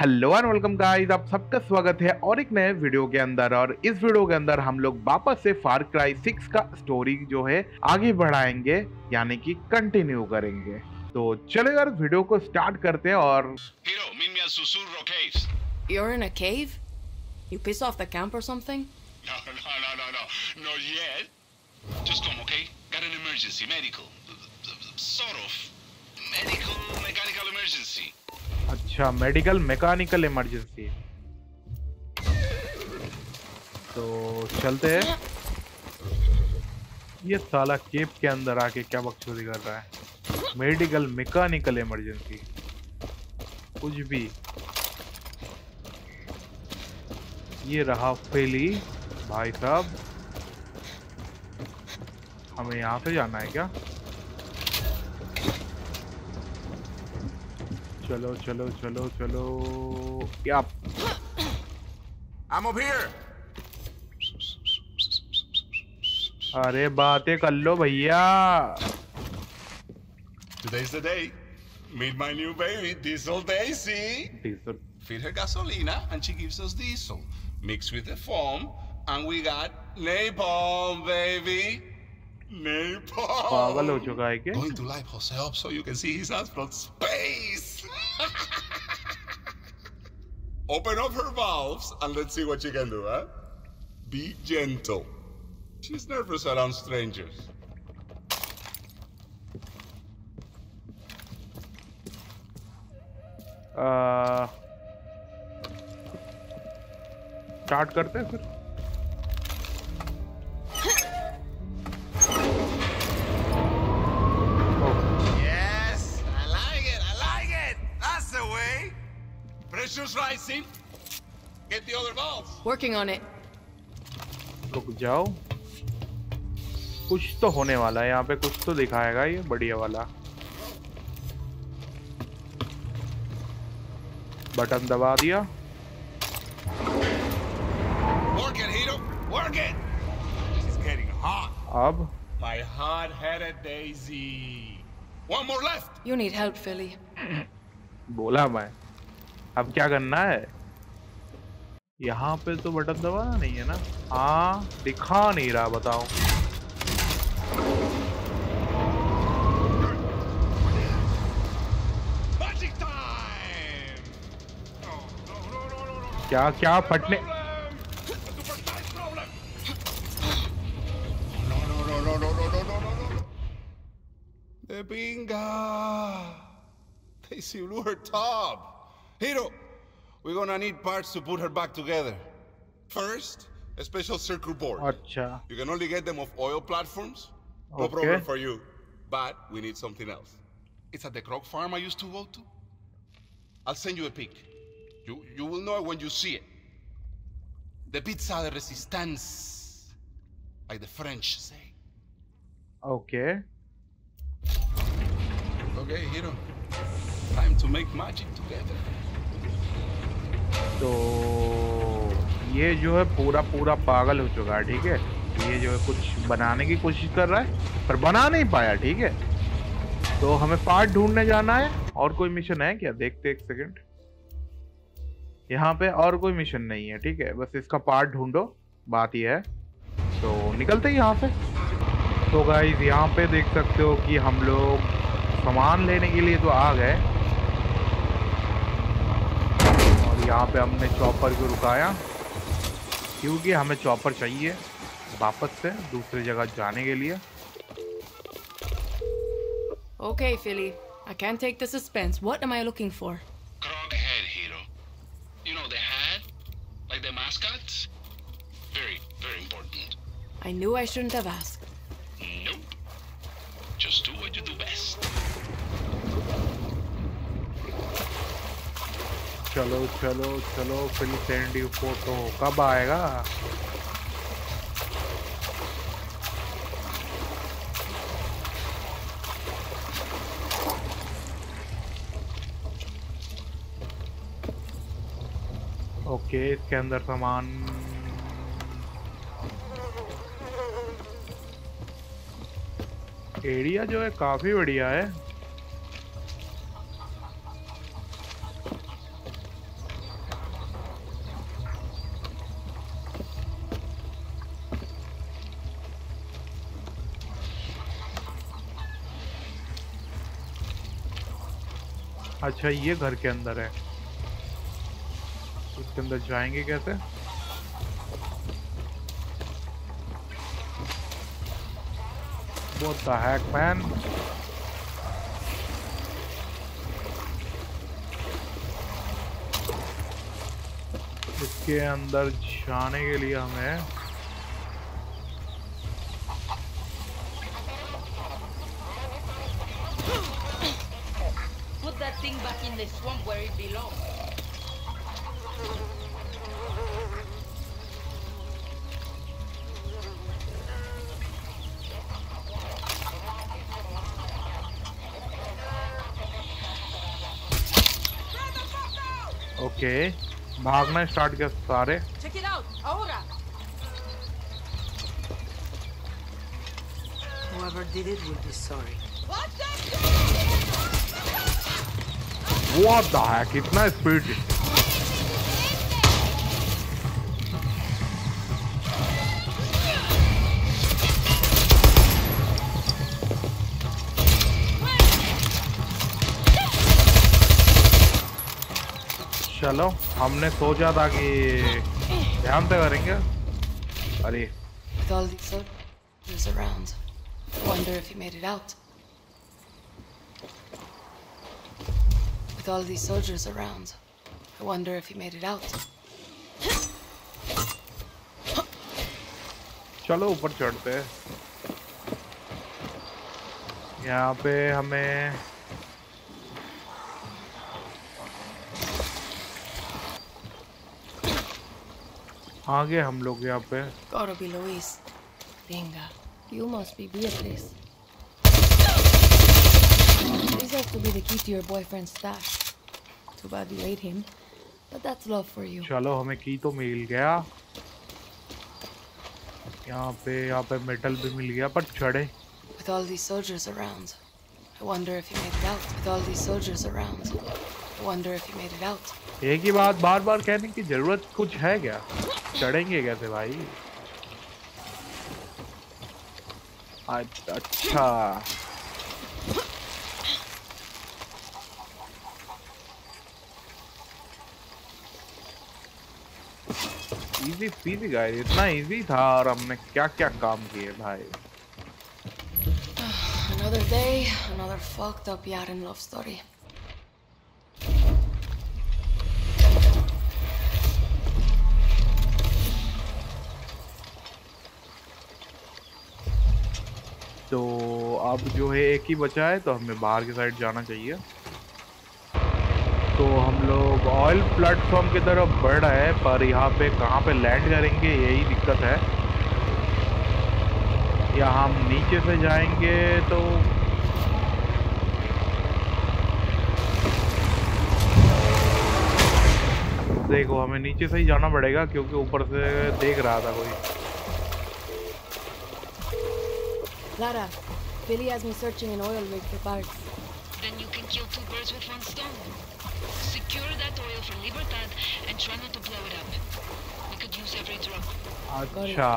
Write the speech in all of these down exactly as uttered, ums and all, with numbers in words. Hello and welcome guys, आप सबका स्वागत है और एक नए वीडियो के अंदर। और इस वीडियो के अंदर हम लोग वापस से फार क्राई सिक्स का स्टोरी जो है आगे बढ़ाएंगे, यानी कि कंटिन्यू करेंगे। तो चलो यार वीडियो को स्टार्ट करते हैं। और hero meet me at Susuro Caves. You're in a cave? You piss off the camp or something? No, no, no, no, no. Not yet. Just come, okay? Got an emergency medical. Sort of medical mechanical emergency. अच्छा, medical mechanical emergency. तो चलते हैं। ये साला cap के अंदर आके क्या बकचोदी कर रहा है। मेडिकल मैकेनिकल इमरजेंसी कुछ भी। ये रहा फेली भाई साहब। हमें यहाँ से जाना है क्या? चलो चलो चलो चलो। याप। I'm up here. अरे बातें कर लो भैया। Today's the day. Meet my new baby, Diesel Daisy. Diesel. Feed her gasolina and she gives us diesel, mixed with the foam, and we got napalm, baby. Napalm. पागल हो चुका है क्या? Going to live Jose up so you can see his ass from space. Open up her valves and let's see what you can do, huh? Be gentle. She's nervous around strangers. Uh, start करते हैं फिर। Get the other balls. Working on it. रुक जाओ, कुछ तो होने वाला है यहाँ पे, कुछ तो दिखाएगा ये बढ़िया वाला। बटन दबा दिया। Work it, Hito. Work it. She's getting hot. अब my hard-headed Daisy. One more left. You need help, Philly. बोला मैं। अब क्या करना है? यहाँ पे तो बटन दबाना नहीं है ना। हाँ, दिखा नहीं रहा, बताओ। क्या क्या फटने? Hero, we're gonna need parts to put her back together. First, a special circuit board. Achha. You can only get them off oil platforms. No okay. problem for you. But we need something else. It's at the Krok farm I used to go to. I'll send you a pic. You you will know it when you see it. The pizza de resistance, like the French say. Okay. Okay, Hero. Time to make magic together. तो ये जो है पूरा पूरा पागल हो चुका है, ठीक है। ये जो है कुछ बनाने की कोशिश कर रहा है पर बना नहीं पाया, ठीक है। तो हमें पार्ट ढूंढने जाना है। और कोई मिशन है क्या? देखते एक सेकंड। यहाँ पे और कोई मिशन नहीं है, ठीक है। बस इसका पार्ट ढूंढो, बात ये है। तो निकलते ही यहाँ से। तो गाइज यहाँ पे देख सकते हो कि हम लोग सामान लेने के लिए तो आ गए। यहाँ पे हमने चॉपर को रुकाया क्योंकि हमें चॉपर चाहिए वापस से दूसरी जगह जाने के लिए। Okay, Philly. I can't take the suspense. What am I looking for? Krokhead, Hero. You know the hat, like the mascots. Very, very important. I knew I shouldn't have asked. Nope. Just do what you do best. चलो चलो चलो। फिर send you photo कब आएगा? Okay, इसके अंदर सामान। Area जो है काफी बढ़िया है। अच्छा ये घर के अंदर है, इसके अंदर जाएंगे कैसे? What the heck, man? इसके अंदर जाने के लिए हमें Okay, भागना स्टार्ट किया सारे। Check it out, ahora. Whoever did it will be sorry. What the heck? इतना स्पीड। चलो हमने सोचा था कि ध्यान से करेंगे। अरे With all these soldiers around, I wonder if he made it out. चलो ऊपर चढ़ते हैं। यहाँ पे हमें आगे हम लोग यहाँ पे। Gotta be Luis. Venga, you must be Beatriz. This has to be the key to your boyfriend's stash. Too bad you ate him, but that's love for you. चलो हमें की तो मिल गया। यहाँ पे यहाँ पे मेटल भी मिल गया, पर चढ़े। With all these soldiers around, I wonder if he made it out. With all these soldiers around, I wonder if he made it out. एक ही बात बार-बार कहने की जरूरत कुछ है क्या? चढ़ेंगे कैसे भाई? अच्छा इजी पीजी गाइस, इतना इजी था और हमने क्या क्या काम किए भाई। Another day, another fucked up Yaren love story. तो अब जो है एक ही बचा है, तो हमें बाहर की साइड जाना चाहिए। तो हम लोग ऑयल प्लेटफॉर्म की तरफ बढ़ रहे हैं, पर यहाँ पे कहाँ पे लैंड करेंगे यही दिक्कत है। या हम नीचे से जाएंगे तो देखो हमें नीचे से ही जाना पड़ेगा, क्योंकि ऊपर से देख रहा था कोई। Lara, Philly has me searching an oil rig for parts. Then you can kill two birds with one stone. Secure that oil for Libertad and try not to blow it up. We could use every drop. Acha.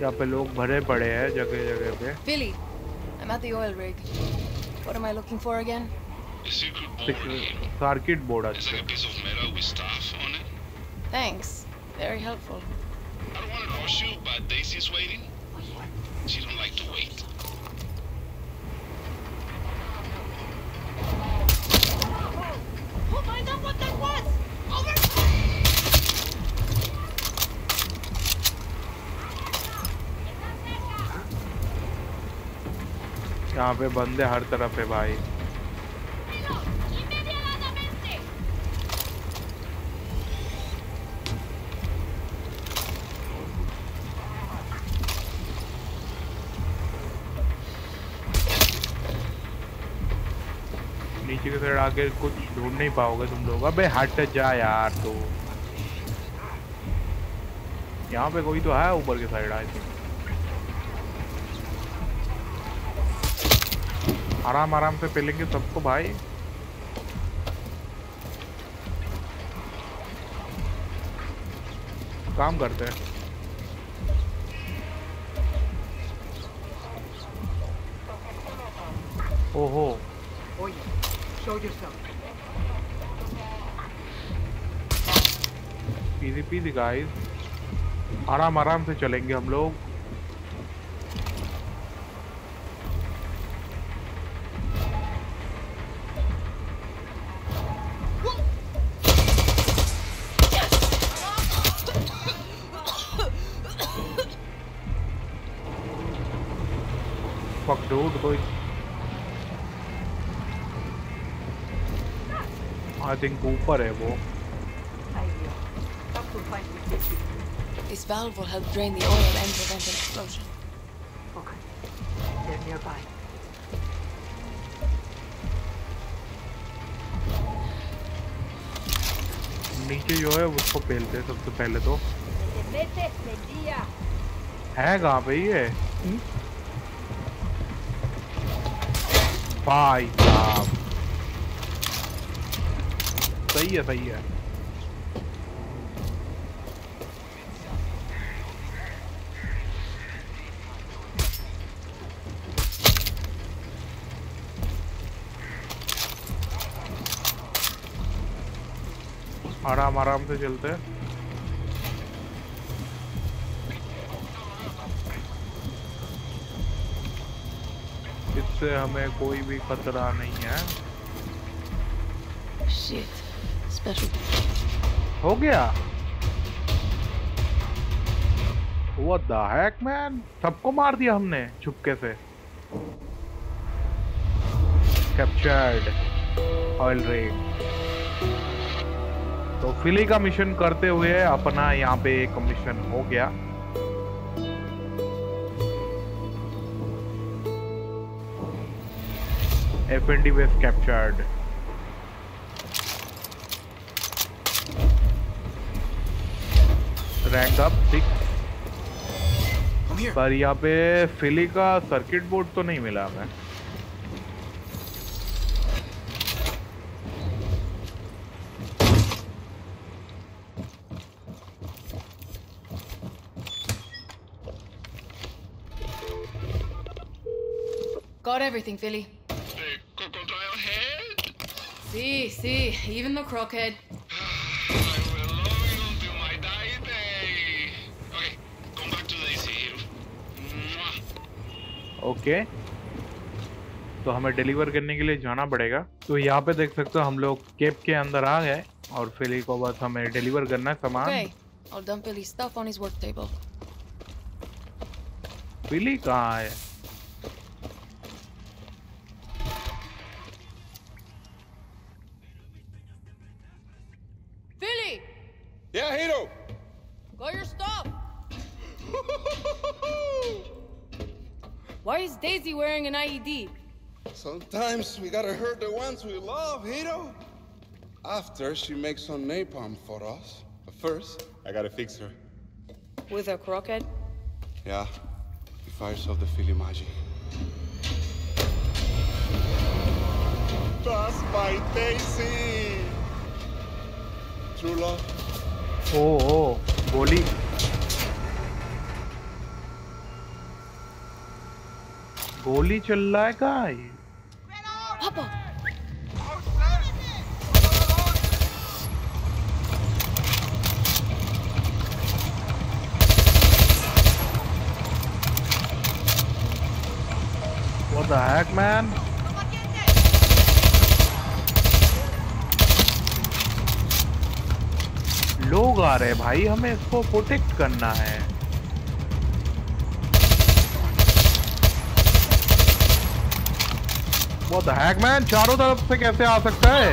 यहाँ पे लोग भरे पड़े हैं जगह-जगह पे। Philly, I'm at the oil rig. What am I looking for again? Circuit board. It's like a piece of metal with stuff on it. Thanks. Very helpful. I don't want to rush you, but Daisy's waiting. She don't like to wait. We'll find out what that was. Over. यहाँ पे बंदे हर तरफ है भाई। आगे कुछ ढूंढ नहीं पाओगे तुम लोग। अबे हट जा यार। तो यहाँ पे कोई तो है ऊपर के साइड। आई थिंक आराम आराम से पिलेंगे सबको भाई। काम करते हैं। Oho. Oh yeah. Show yourself. Easy peasy guys. आराम आराम से चलेंगे हम लोग. Fuck dude, boy. I think ऊपर है वो. This valve will help drain the oil and prevent an explosion. Okay. They're nearby. नीचे जो है उसको फेलते हैं सबसे पहले तो. है कहाँ पे ये? भाई साहब. सही है सही है. आराम आराम से चलते हैं. इससे हमें कोई भी खतरा नहीं है. Shit. Special. हो गया. What the heck man? सबको मार दिया हमने छुपके से. Captured. Oil rig. तो फिली का मिशन करते हुए अपना यहाँ पे एक मिशन हो गया. F N D was captured. Rank up six. पर यहाँ पे फिली का सर्किट बोर्ड तो नहीं मिला हमें. Got everything, Philly. The crocodile head? See, si, see, si, even the Krokhead. I will love you till my dying day. Okay, come back to the A C here. Okay. तो हमें deliver करने के लिए जाना पड़ेगा. तो यहाँ पे देख सकते हो हम लोग केप के अंदर आ गए और फिली को बस हमें डिलीवर करना है सामान. Okay, I'll dump Philly's stuff on his work table. फिली कहाँ है? Yeah, Hiro! Got your stuff! Why is Daisy wearing an I E D? Sometimes we gotta hurt the ones we love, Hiro! After, she makes some napalm for us. But first, I gotta fix her. With a Krokhead? Yeah. She fires off the Philly magic. That's my Daisy! True love. Oh, oh, Boli. Boli chal raha hai guys. Papa. What the heck, man? लोग आ रहे हैं भाई. हमें इसको protect करना है. What the heck man? चारों तरफ से कैसे आ सकता है?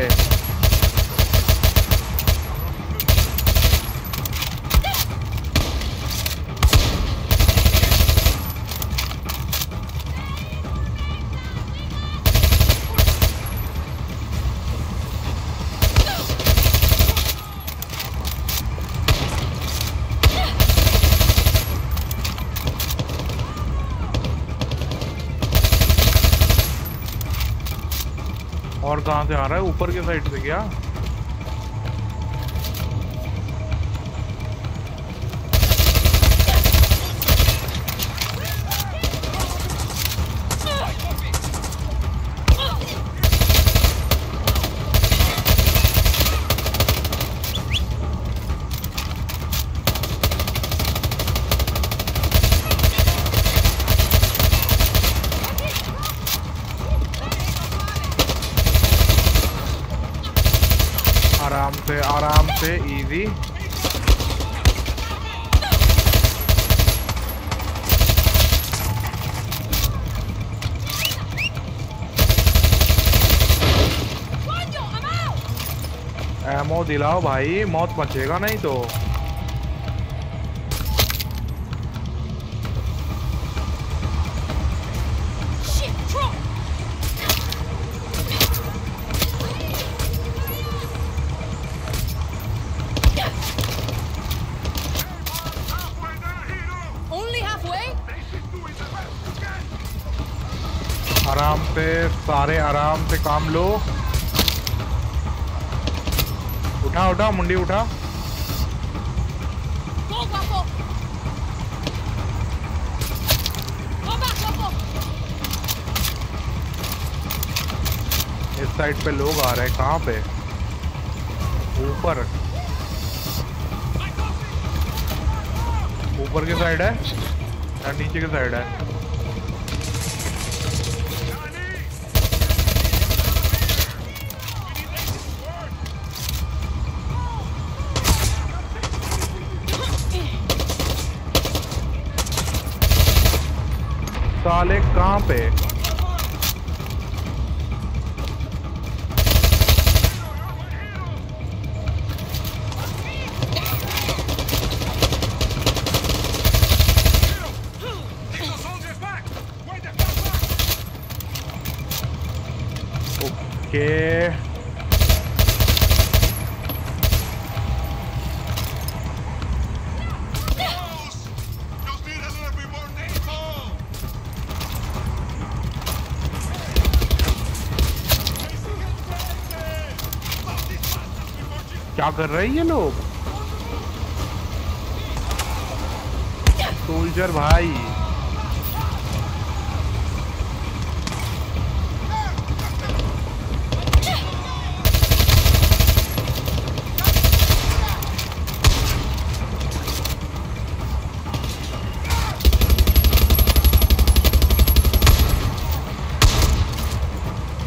और कहाँ से आ रहा है? ऊपर के साइड से क्या? से आराम से इजी। एमो दिलाओ भाई, मौत मचेगा नहीं तो। आराम से सारे आराम से काम लो। उठा उठा मुंडी उठा। इस साइड पे लोग आ रहे हैं, कहाँ पे? ऊपर ऊपर की साइड है या नीचे की साइड है? साले कहाँ पे? ओके कर रहे हैं ये लोग। सोल्जर भाई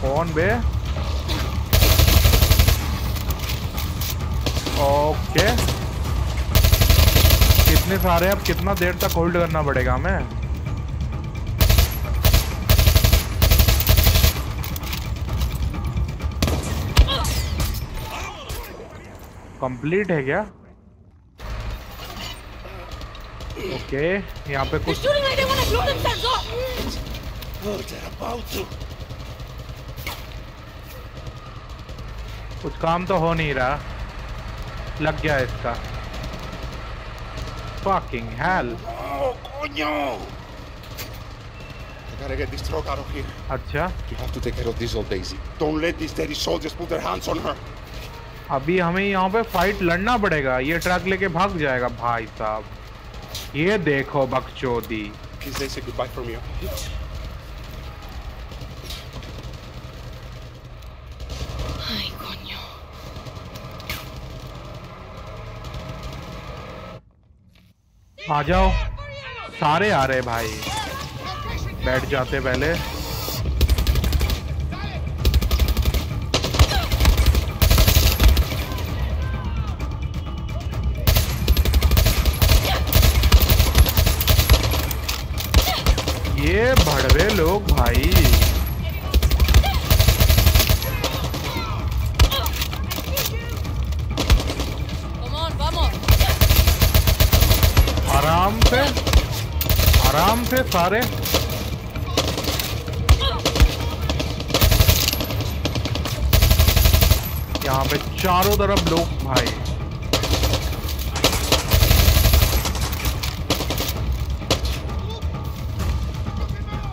कौन बे? Okay okay. कितने सारे, अब कितना देर तक होल्ड करना पड़ेगा हमें? कंप्लीट है क्या? Okay okay. यहाँ पे कुछ कुछ काम तो हो नहीं रहा। लग गया इसका। Fucking hell! Oh, coño! I gotta get this truck out of here. अच्छा? You have to take care of Diesel Daisy. Don't let these dirty soldiers put their hands on her. अभी हमें यहाँ पे फाइट लड़ना पड़ेगा। ये truck लेके भाग जाएगा भाई साहब। ये देखो बकचोदी। Please say goodbye from you. आ जाओ, सारे आ रहे भाई। बैठ जाते पहले। ये भड़वे लोग भाई। आराम से आराम से सारे। यहाँ पे चारों तरफ लोग भाई।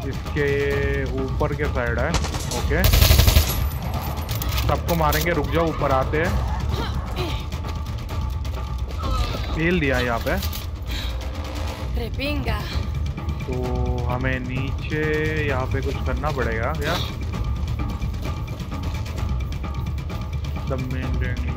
इसके ऊपर के साइड है। ओके सबको मारेंगे, रुक जाओ। ऊपर आते हैं, फेल दिया यहाँ पे रेपिंगा। तो हमें नीचे यहाँ पे कुछ करना पड़ेगा क्या? सब मेन रेंगलो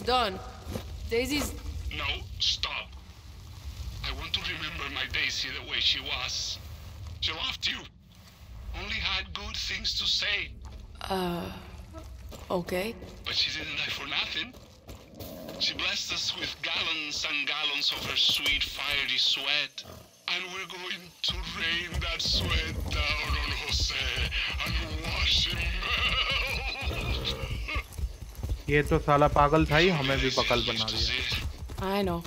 It's done. Daisy's... No, stop. I want to remember my Daisy the way she was. She loved you. Only had good things to say. Uh... Okay. But she didn't die for nothing. She blessed us with gallons and gallons of her sweet, fiery sweat. And we're going to rain that sweat down on Jose and wash him out. ये तो साला पागल था ही, हमें भी पागल बना दिया. I know.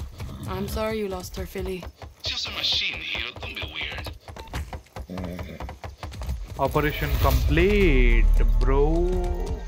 I'm sorry you lost her, Philly. Just a machine here. Don't be weird. Operation complete, bro.